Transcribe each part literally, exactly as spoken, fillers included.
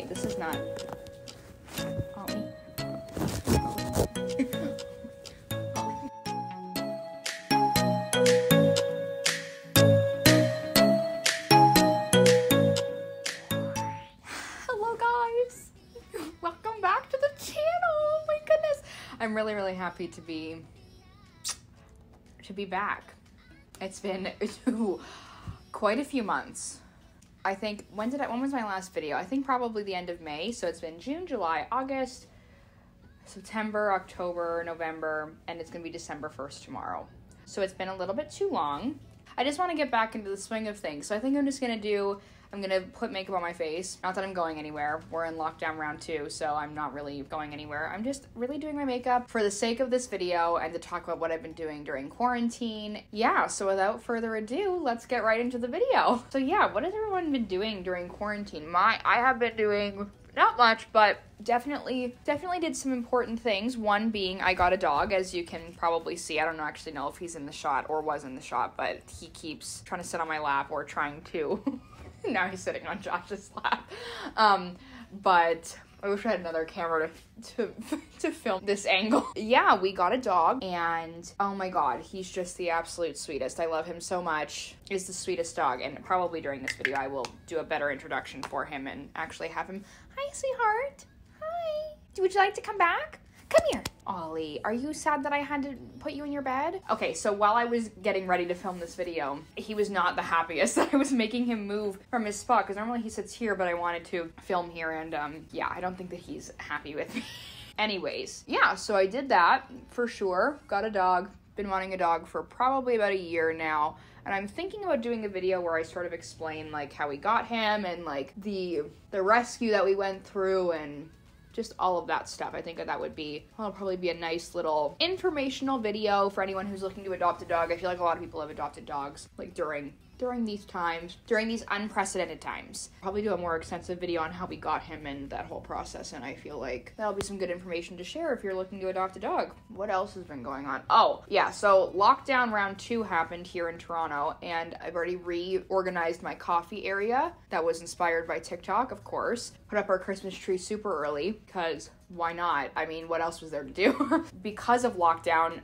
Okay, this is not all me. Hello guys! Welcome back to the channel! Oh my goodness! I'm really, really happy to be to be back. It's been ooh, quite a few months. I think, when did I, when was my last video? I think probably the end of May, so it's been June, July, August, September, October, November, and it's gonna be December first tomorrow. So it's been a little bit too long. I just wanna get back into the swing of things, so I think I'm just gonna do, I'm gonna put makeup on my face. Not that I'm going anywhere, we're in lockdown round two, so I'm not really going anywhere. I'm just really doing my makeup for the sake of this video and to talk about what I've been doing during quarantine. Yeah, so without further ado, let's get right into the video. So yeah, what has everyone been doing during quarantine? My, I have been doing not much, but definitely, definitely did some important things. One being I got a dog, as you can probably see. I don't actually know if he's in the shot or was in the shot, but he keeps trying to sit on my lap or trying to. Now he's sitting on Josh's lap. Um, but I wish I had another camera to, to, to film this angle. Yeah, we got a dog and oh my God, he's just the absolute sweetest. I love him so much. He's the sweetest dog, and probably during this video, I will do a better introduction for him and actually have him. Hi, sweetheart. Hi. Would you like to come back? Come here. Ollie, are you sad that I had to put you in your bed? Okay, so while I was getting ready to film this video, he was not the happiest that I was making him move from his spot, because normally he sits here, but I wanted to film here, and um, yeah, I don't think that he's happy with me. Anyways, yeah, so I did that for sure. Got a dog, been wanting a dog for probably about a year now, and I'm thinking about doing a video where I sort of explain like how we got him and like the, the rescue that we went through and just all of that stuff. I think that that would be, well, probably be a nice little informational video for anyone who's looking to adopt a dog. I feel like a lot of people have adopted dogs like during during these times, during these unprecedented times. Probably do a more extensive video on how we got him and that whole process, and I feel like that'll be some good information to share if you're looking to adopt a dog. What else has been going on? Oh, yeah, so lockdown round two happened here in Toronto, and I've already reorganized my coffee area that was inspired by TikTok, of course. Put up our Christmas tree super early, because why not? I mean, what else was there to do? Because of lockdown,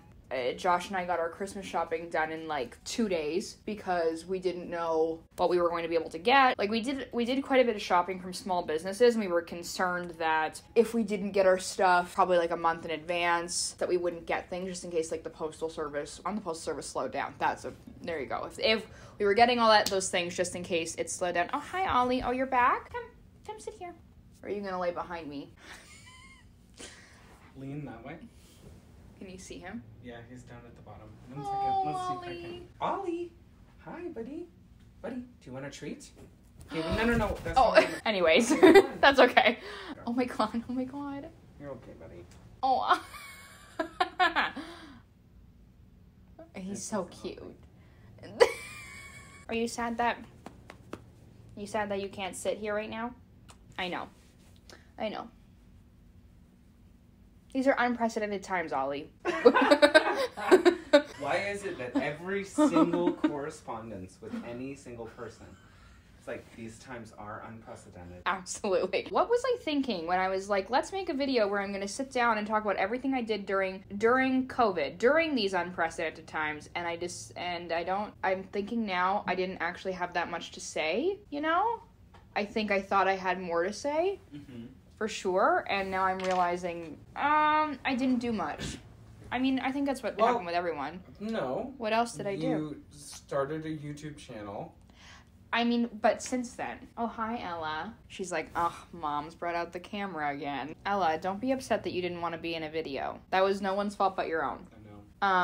Josh and I got our Christmas shopping done in like two days because we didn't know what we were going to be able to get. Like we did we did quite a bit of shopping from small businesses, and we were concerned that if we didn't get our stuff probably like a month in advance, that we wouldn't get things, just in case like the postal service on the postal service slowed down. That's a there you go. If, if we were getting all that those things just in case it slowed down. Oh, hi Ollie. Oh, you're back? Come come sit here. Or are you gonna lay behind me? Lean that way. Can you see him? Yeah, he's down at the bottom. One oh, second. Let's Ollie. See if I can. Ollie! Hi, buddy. Buddy, do you want a treat? Okay, no, no, no. That's oh, anyways. That's okay. Oh my God. Oh my God. You're okay, buddy. Oh. He's so cute. Are you sad that... You sad that you can't sit here right now? I know. I know. These are unprecedented times, Ollie. Why is it that every single correspondence with any single person, it's like, these times are unprecedented? Absolutely. What was I thinking when I was like, let's make a video where I'm going to sit down and talk about everything I did during during COVID, during these unprecedented times, and I just, and I don't, I'm thinking now I didn't actually have that much to say, you know? I think I thought I had more to say. Mm-hmm. For sure, and now I'm realizing, um, I didn't do much. I mean, I think that's what well, happened with everyone. No. What else did I do? You started a YouTube channel. I mean, but since then. Oh, hi, Ella. She's like, oh, Mom's brought out the camera again. Ella, don't be upset that you didn't want to be in a video. That was no one's fault but your own. I know.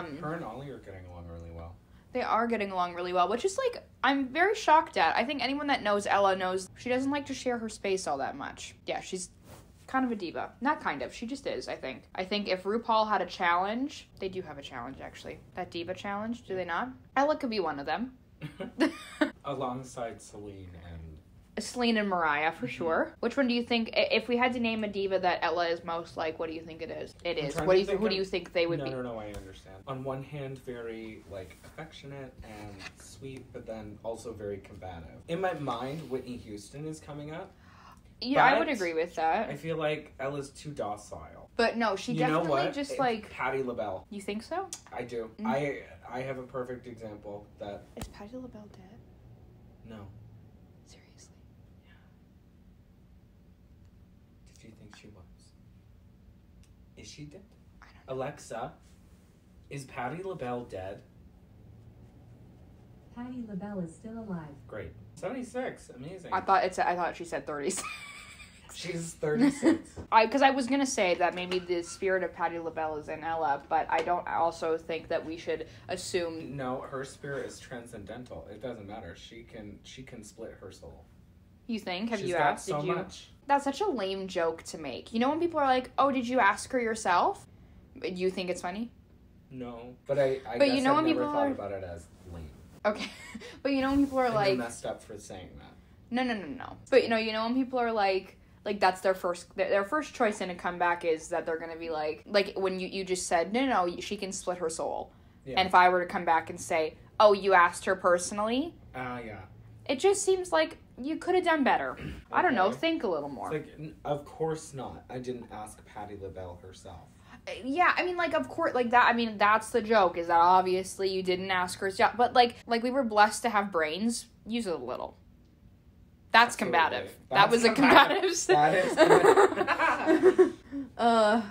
Um, Her and Ollie are getting along really well. They are getting along really well, which is like, I'm very shocked at. I think anyone that knows Ella knows she doesn't like to share her space all that much. Yeah, she's... kind of a diva. Not kind of, she just is, I think. I think if RuPaul had a challenge, they do have a challenge actually. That diva challenge, do they not? Ella could be one of them. Alongside Celine and... Celine and Mariah, for sure. Which one do you think, if we had to name a diva that Ella is most like, what do you think it is? It is. What do you, who do you think they would no, be? No, no, no, I understand. On one hand, very, like, affectionate and sweet, but then also very combative. In my mind, Whitney Houston is coming up. Yeah, but I would agree with that. I feel like Ella's too docile. But no, she you definitely know what? just it's like Patti LaBelle. You think so? I do. Mm-hmm. I I have a perfect example that is Patti LaBelle dead? No. Seriously? Yeah. Did you think she was? Is she dead? I don't know. Alexa, is Patti LaBelle dead? Patti LaBelle is still alive. Great. seventy-six. Amazing. I thought it's. I thought she said thirty-six. She's thirty-six. I because I was gonna say that maybe the spirit of Patti LaBelle is in Ella, but I don't also think that we should assume. No, her spirit is transcendental. It doesn't matter. She can she can split her soul. You think? Have She's you got asked? So did you? Much. That's such a lame joke to make. You know when people are like, "Oh, did you ask her yourself?" Do you think it's funny? No, but I. I but guess you know I've when never people thought are... about it as lame. Okay, but you know when people are and like messed up for saying that. No, no, no, no. But you know, you know when people are like. Like, that's their first, their first choice in a comeback is that they're going to be like, like, when you, you just said, no, no, no, she can split her soul. Yeah. And if I were to come back and say, oh, you asked her personally? Ah, uh, yeah. It just seems like you could have done better. Okay. I don't know, think a little more. It's like, of course not. I didn't ask Patti LaBelle herself. Yeah, I mean, like, of course, like, that, I mean, that's the joke, is that obviously you didn't ask her, but, like, like, we were blessed to have brains. Use it a little. That's Absolutely. combative. That's that was combative. a combative. That is combative. uh,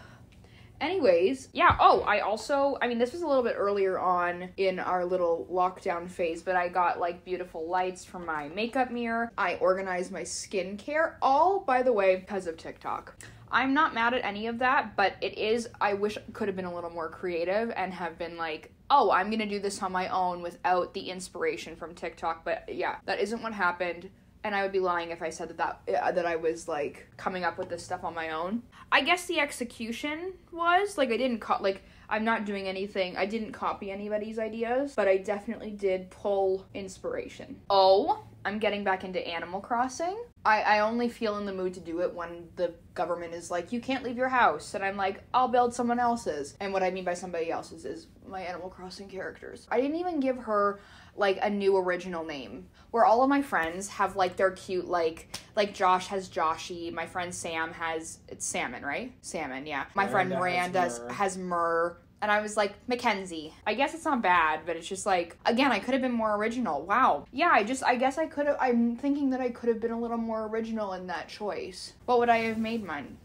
anyways, yeah. Oh, I also, I mean, this was a little bit earlier on in our little lockdown phase, but I got, like, beautiful lights from my makeup mirror. I organized my skincare, all, by the way, because of TikTok. I'm not mad at any of that, but it is, I wish I could have been a little more creative and have been like, oh, I'm going to do this on my own without the inspiration from TikTok. But yeah, that isn't what happened. And I would be lying if I said that that, uh, that I was, like, coming up with this stuff on my own. I guess the execution was, like, I didn't, co- like, I'm not doing anything. I didn't copy anybody's ideas, but I definitely did pull inspiration. Oh, I'm getting back into Animal Crossing. I, I only feel in the mood to do it when the government is like, you can't leave your house. And I'm like, I'll build someone else's. And what I mean by somebody else's is my Animal Crossing characters. I didn't even give her... like a new original name where all of my friends have like their cute like like Josh has Joshy, my friend Sam has it's salmon right salmon yeah my Miranda friend Miranda has Myrrh. has Myrrh and I was like Mackenzie. I guess it's not bad, but it's just like, again, I could have been more original. Wow. Yeah, I just I guess I could have I'm thinking that I could have been a little more original in that choice. What would I have made mine?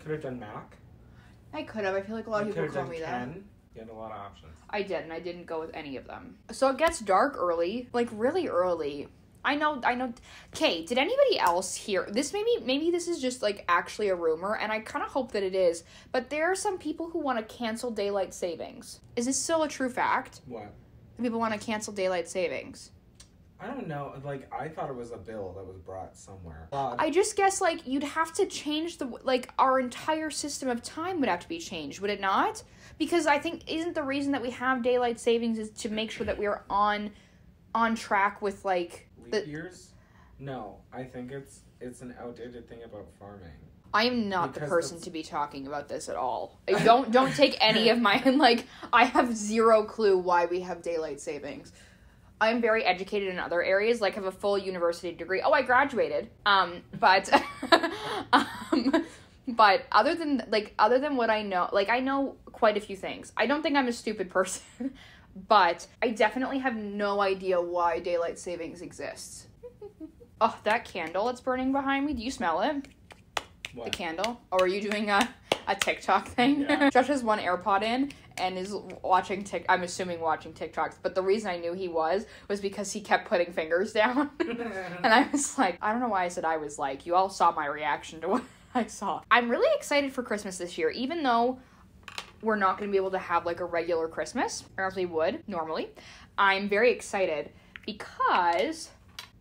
Could have done Mac. I could have I feel like a lot you of people call me Ken. that You had a lot of options. I did, and I didn't go with any of them. So it gets dark early, like really early. I know, I know. Okay, did anybody else hear? This maybe, maybe this is just like actually a rumor, and I kind of hope that it is, but there are some people who want to cancel daylight savings. Is this still a true fact? What? That people want to cancel daylight savings. I don't know. Like, I thought it was a bill that was brought somewhere. But I just guess, like, you'd have to change the, like, our entire system of time would have to be changed, would it not? Because I think, isn't the reason that we have daylight savings is to make sure that we are on, on track with, like... Leap the... years? No. I think it's, it's an outdated thing about farming. I am not because the person that's... to be talking about this at all. Don't, don't take any of my, like, I have zero clue why we have daylight savings. I'm very educated in other areas, like have a full university degree. Oh, I graduated. Um, but, um, but other than like, other than what I know, like I know quite a few things. I don't think I'm a stupid person, but I definitely have no idea why daylight savings exists. Oh, that candle that's burning behind me. Do you smell it? What? The candle? Or are you doing a, a TikTok thing? Yeah. Josh has one AirPod in and is watching Tik. I'm assuming watching TikToks, but the reason I knew he was was because he kept putting fingers down. And I was like, I don't know why I said I was like, you all saw my reaction to what I saw. I'm really excited for Christmas this year, even though we're not going to be able to have like a regular Christmas, or as we would normally. I'm very excited because...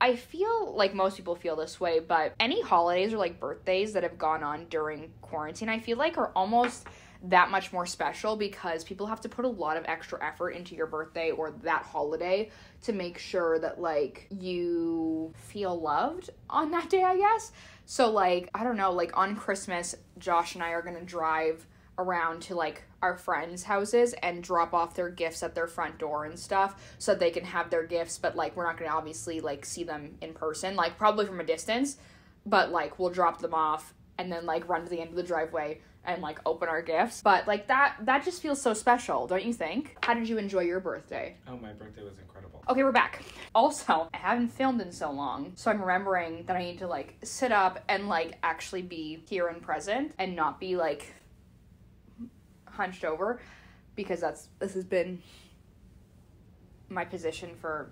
I feel like most people feel this way, but any holidays or like birthdays that have gone on during quarantine, I feel like are almost that much more special because people have to put a lot of extra effort into your birthday or that holiday to make sure that like you feel loved on that day, I guess. So like, I don't know, like on Christmas, Josh and I are gonna drive around to like our friends' houses and drop off their gifts at their front door and stuff so that they can have their gifts, but like we're not gonna obviously like see them in person, like probably from a distance, but, like, we'll drop them off and then, like, run to the end of the driveway and, like, open our gifts. But, like, that that just feels so special, don't you think? How did you enjoy your birthday? Oh, my birthday was incredible. Okay, we're back. Also, I haven't filmed in so long, so I'm remembering that I need to, like, sit up and, like, actually be here and present and not be, like, hunched over, because that's this has been my position for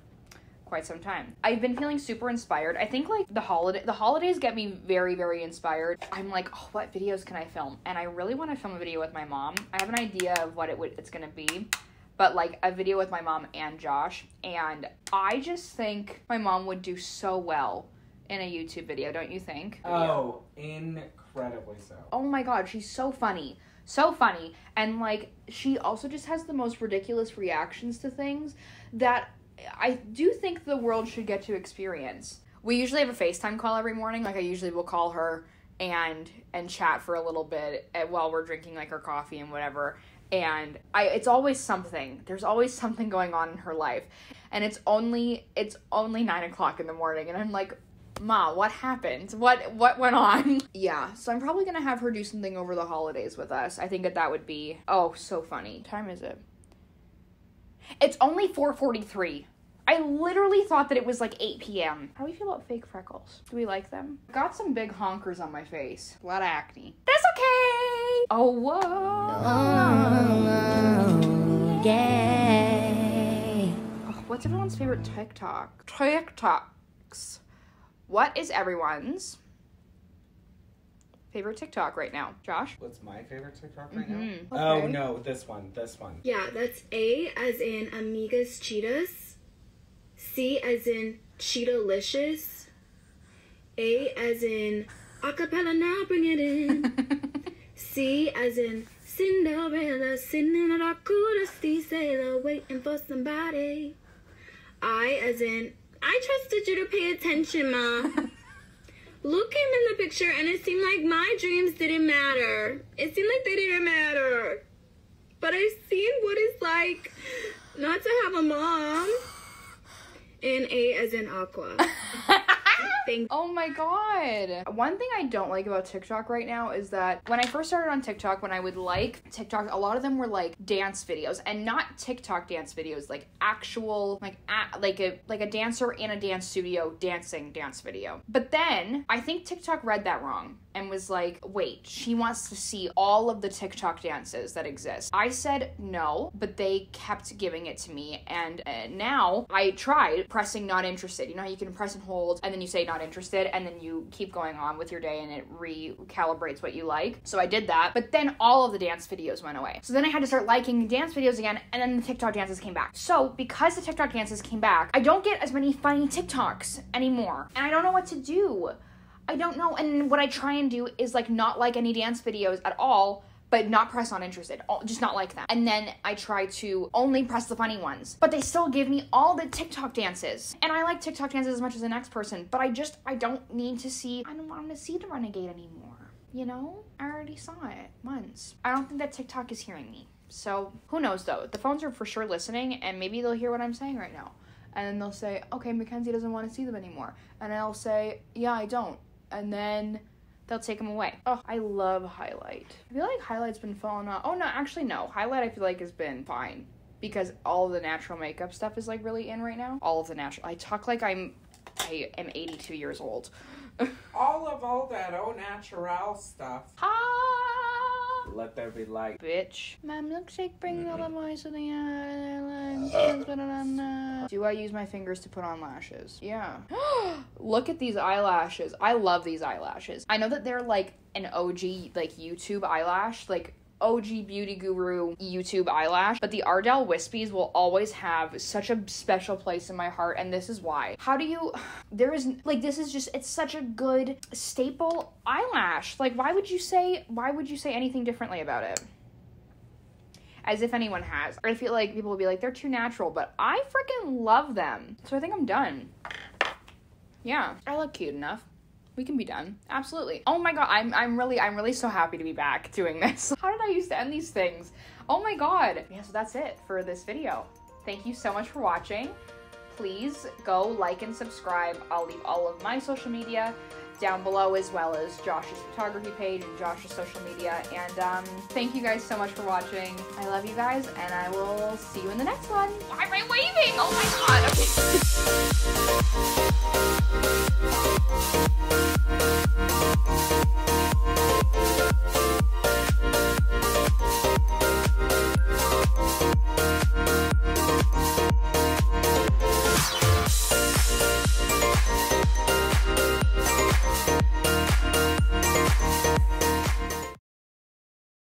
quite some time. I've been feeling super inspired. I think like the holiday the holidays get me very, very inspired. I'm like, oh, what videos can I film? And I really want to film a video with my mom. I have an idea of what it would it's gonna be, but like a video with my mom and Josh. And I just think my mom would do so well in a YouTube video, don't you think? Oh, incredibly so. Oh my god, she's so funny. So funny. And like she also just has the most ridiculous reactions to things that I do think the world should get to experience. We usually have a FaceTime call every morning. Like I usually will call her and and chat for a little bit while we're drinking like our coffee and whatever. And I it's always something. There's always something going on in her life. And it's only it's only nine o'clock in the morning and I'm like, Ma, what happened? What what went on? Yeah, so I'm probably gonna have her do something over the holidays with us. I think that that would be, oh, so funny. What time is it? It's only four forty-three. I literally thought that it was like eight p m How do we feel about fake freckles? Do we like them? Got some big honkers on my face. A lot of acne. That's okay! Oh, whoa! Oh, yeah. Oh, what's everyone's favorite TikTok? TikToks. What is everyone's favorite TikTok right now? Josh? What's my favorite TikTok right mm-hmm. now? Okay. Oh, no, this one, this one. Yeah, that's A as in Amigas Cheetahs, C as in Cheetah-licious, A as in Acapella Now Bring It In, C as in Cinderella, Cinderella Coodesty Sailor Waiting for Somebody, I as in I trusted you to pay attention, Ma. Luke came in the picture and it seemed like my dreams didn't matter. It seemed like they didn't matter. But I've seen what it's like not to have a mom. And A as in Aqua. Oh my god. One thing I don't like about TikTok right now is that when I first started on TikTok, when I would like TikTok, a lot of them were like dance videos, and not TikTok dance videos, like actual like a, like a like a dancer in a dance studio dancing dance video. But then I think TikTok read that wrong and was like, wait, she wants to see all of the TikTok dances that exist. I said no, but they kept giving it to me, and uh, now I tried pressing not interested. You know how you can press and hold and then you say not interested and then you keep going on with your day and it recalibrates what you like. So I did that, but then all of the dance videos went away. So then I had to start liking dance videos again, and then the TikTok dances came back. So because the TikTok dances came back, I don't get as many funny TikToks anymore, and I don't know what to do. I don't know. And what I try and do is like not like any dance videos at all, but not press on interested, just not like them. And then I try to only press the funny ones, but they still give me all the TikTok dances. And I like TikTok dances as much as the next person, but I just, I don't need to see, I don't want to see the Renegade anymore. You know, I already saw it once. I don't think that TikTok is hearing me. So who knows though, the phones are for sure listening and maybe they'll hear what I'm saying right now. And then they'll say, okay, Mackenzie doesn't want to see them anymore. And I'll say, yeah, I don't. And then they'll take them away. Oh, I love Highlight. I feel like Highlight's been falling off. Oh no, actually no. Highlight I feel like has been fine because all of the natural makeup stuff is like really in right now. All of the natural, I talk like I'm, I am eighty-two years old. all of all that au natural stuff. Ah! Let there be light. Bitch. My milkshake brings mm-hmm. all the moisture to the eyelids. Do I use my fingers to put on lashes? Yeah. Look at these eyelashes. I love these eyelashes. I know that they're like an O G like YouTube eyelash, like O G beauty guru YouTube eyelash, but the Ardell Wispies will always have such a special place in my heart, and this is why. How do you, there is, like, this is just, it's such a good staple eyelash. Like, why would you say, why would you say anything differently about it? As if anyone has. I feel like people will be like, they're too natural, but I freaking love them. So I think I'm done. Yeah, I look cute enough. We can be done. Absolutely. Oh my god, I'm I'm really I'm really so happy to be back doing this. How did I used to end these things? Oh my god. Yeah, so that's it for this video. Thank you so much for watching. Please go like and subscribe. I'll leave all of my social media down below, as well as Josh's photography page and Josh's social media. And um, thank you guys so much for watching. I love you guys, and I will see you in the next one. Bye, bye, bye.